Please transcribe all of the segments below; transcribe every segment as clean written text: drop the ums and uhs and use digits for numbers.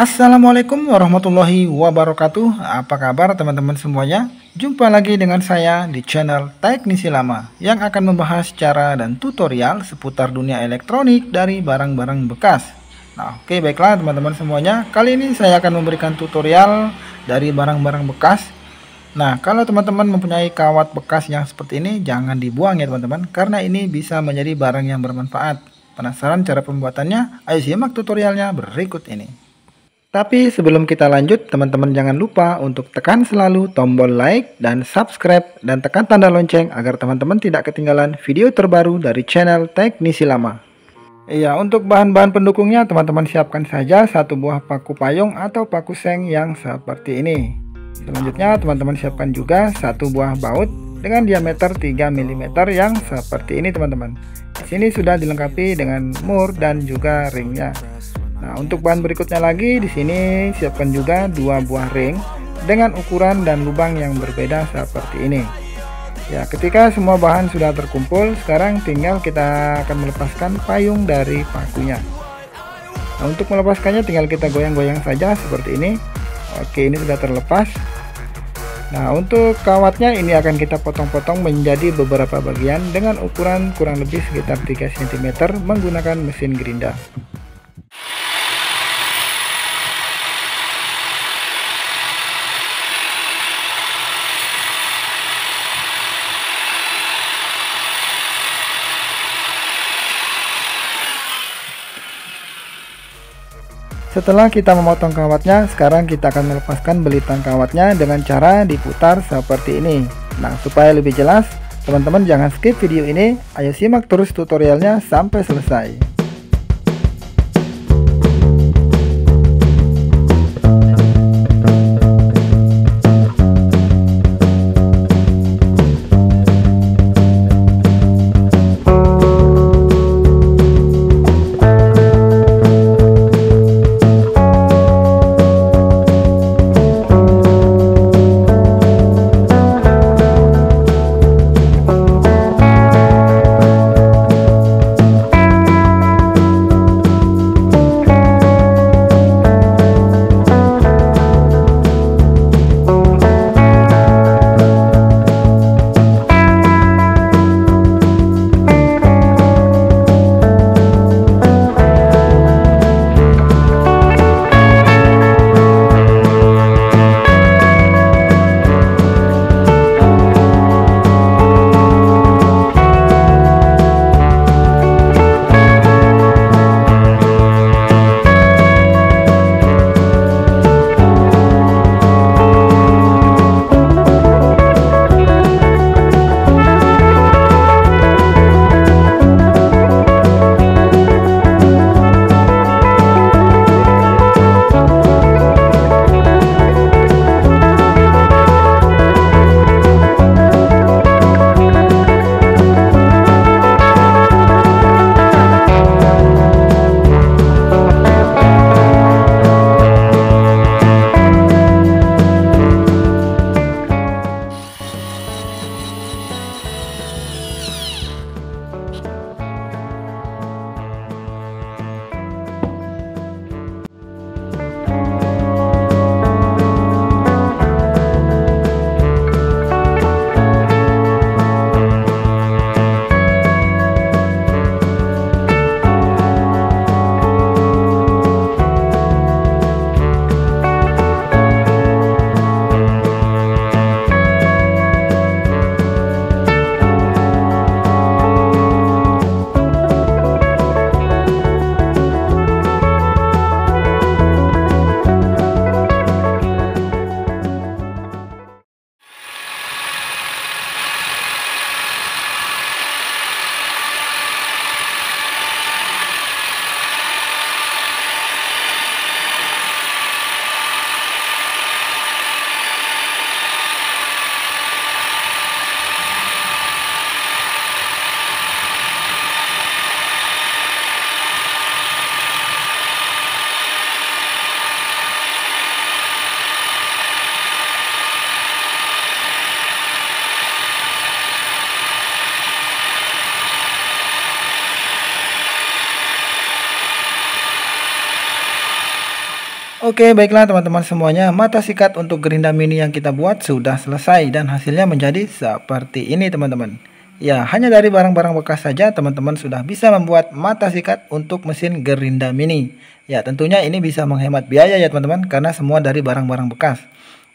Assalamualaikum warahmatullahi wabarakatuh. Apa kabar teman-teman semuanya? Jumpa lagi dengan saya di channel Teknisi Lama yang akan membahas cara dan tutorial seputar dunia elektronik dari barang-barang bekas. Nah, oke, baiklah teman-teman semuanya. Kali ini saya akan memberikan tutorial dari barang-barang bekas. Nah, kalau teman-teman mempunyai kawat bekas yang seperti ini, jangan dibuang ya teman-teman, karena ini bisa menjadi barang yang bermanfaat. Penasaran cara pembuatannya? Ayo simak tutorialnya berikut ini. Tapi sebelum kita lanjut, teman-teman jangan lupa untuk tekan selalu tombol like dan subscribe dan tekan tanda lonceng agar teman-teman tidak ketinggalan video terbaru dari channel Teknisi Lama. Iya, untuk bahan-bahan pendukungnya teman-teman siapkan saja satu buah paku payung atau paku seng yang seperti ini. Selanjutnya teman-teman siapkan juga satu buah baut dengan diameter 3 mm yang seperti ini teman-teman. Di sini sudah dilengkapi dengan mur dan juga ringnya. Nah, untuk bahan berikutnya lagi di sini siapkan juga dua buah ring dengan ukuran dan lubang yang berbeda seperti ini. Ya, ketika semua bahan sudah terkumpul, sekarang tinggal kita akan melepaskan payung dari pakunya. Nah, untuk melepaskannya tinggal kita goyang-goyang saja seperti ini. Oke, ini sudah terlepas. Nah, untuk kawatnya ini akan kita potong-potong menjadi beberapa bagian dengan ukuran kurang lebih sekitar 3 cm menggunakan mesin gerinda. Setelah kita memotong kawatnya, sekarang kita akan melepaskan belitang kawatnya dengan cara diputar seperti ini. Nah, supaya lebih jelas, teman-teman jangan skip video ini. Ayo simak terus tutorialnya sampai selesai. Oke, baiklah teman-teman semuanya, mata sikat untuk gerinda mini yang kita buat sudah selesai dan hasilnya menjadi seperti ini teman-teman. Ya, hanya dari barang-barang bekas saja teman-teman sudah bisa membuat mata sikat untuk mesin gerinda mini. Ya, tentunya ini bisa menghemat biaya ya teman-teman, karena semua dari barang-barang bekas.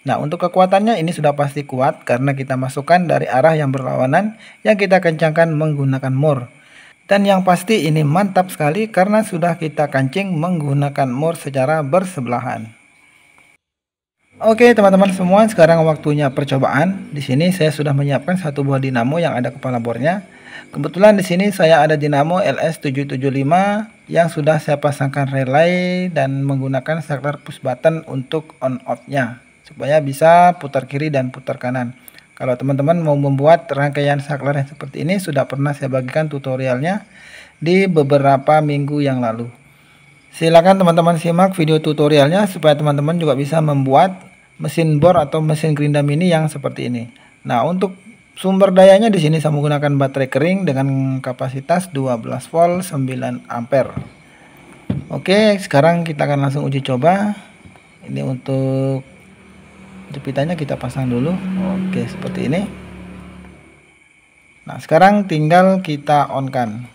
Nah, untuk kekuatannya ini sudah pasti kuat karena kita masukkan dari arah yang berlawanan yang kita kencangkan menggunakan mur. Dan yang pasti ini mantap sekali karena sudah kita kancing menggunakan mur secara bersebelahan. Oke teman-teman semua, sekarang waktunya percobaan. Di sini saya sudah menyiapkan satu buah dinamo yang ada kepala bornya. Kebetulan di sini saya ada dinamo LS775 yang sudah saya pasangkan relay dan menggunakan saklar push button untuk on off-nya supaya bisa putar kiri dan putar kanan. Kalau teman-teman mau membuat rangkaian saklar yang seperti ini, sudah pernah saya bagikan tutorialnya di beberapa minggu yang lalu. Silakan teman-teman simak video tutorialnya supaya teman-teman juga bisa membuat mesin bor atau mesin gerinda mini yang seperti ini. Nah, untuk sumber dayanya di sini saya menggunakan baterai kering dengan kapasitas 12 volt 9 ampere. Oke, sekarang kita akan langsung uji coba. Ini untuk jepitannya kita pasang dulu. Oke, seperti ini. Nah, sekarang tinggal kita on kan.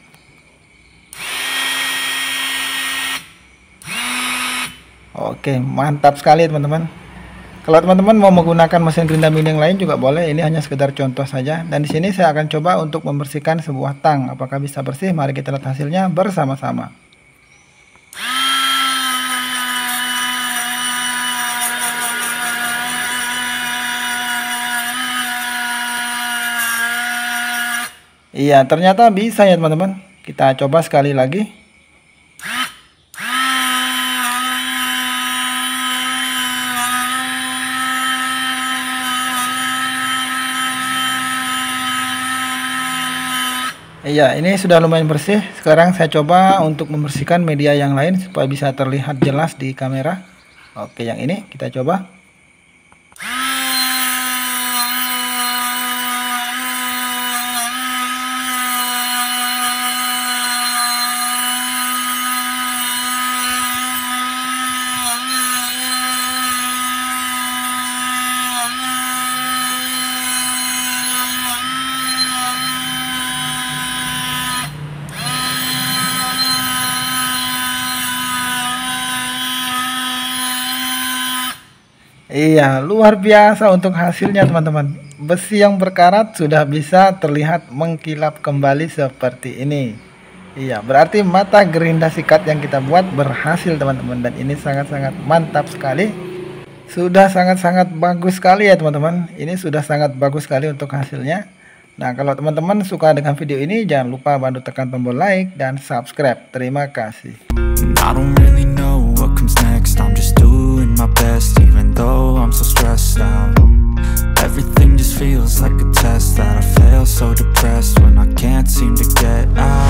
Oke, mantap sekali teman-teman. Kalau teman-teman mau menggunakan mesin gerinda mini yang lain juga boleh, ini hanya sekedar contoh saja. Dan di sini saya akan coba untuk membersihkan sebuah tang. Apakah bisa bersih? Mari kita lihat hasilnya bersama-sama. Iya, ternyata bisa ya teman-teman. Kita coba sekali lagi. Iya, ini sudah lumayan bersih. Sekarang saya coba untuk membersihkan media yang lain supaya bisa terlihat jelas di kamera. Oke, yang ini kita coba. Iya, luar biasa untuk hasilnya teman-teman. Besi yang berkarat sudah bisa terlihat mengkilap kembali seperti ini. Iya, berarti mata gerinda sikat yang kita buat berhasil teman-teman. Dan ini sangat-sangat mantap sekali. Sudah sangat-sangat bagus sekali ya teman-teman. Ini sudah sangat bagus sekali untuk hasilnya. Nah, kalau teman-teman suka dengan video ini, jangan lupa bantu tekan tombol like dan subscribe. Terima kasih. Everything just feels like a test that I fail, so depressed when I can't seem to get out.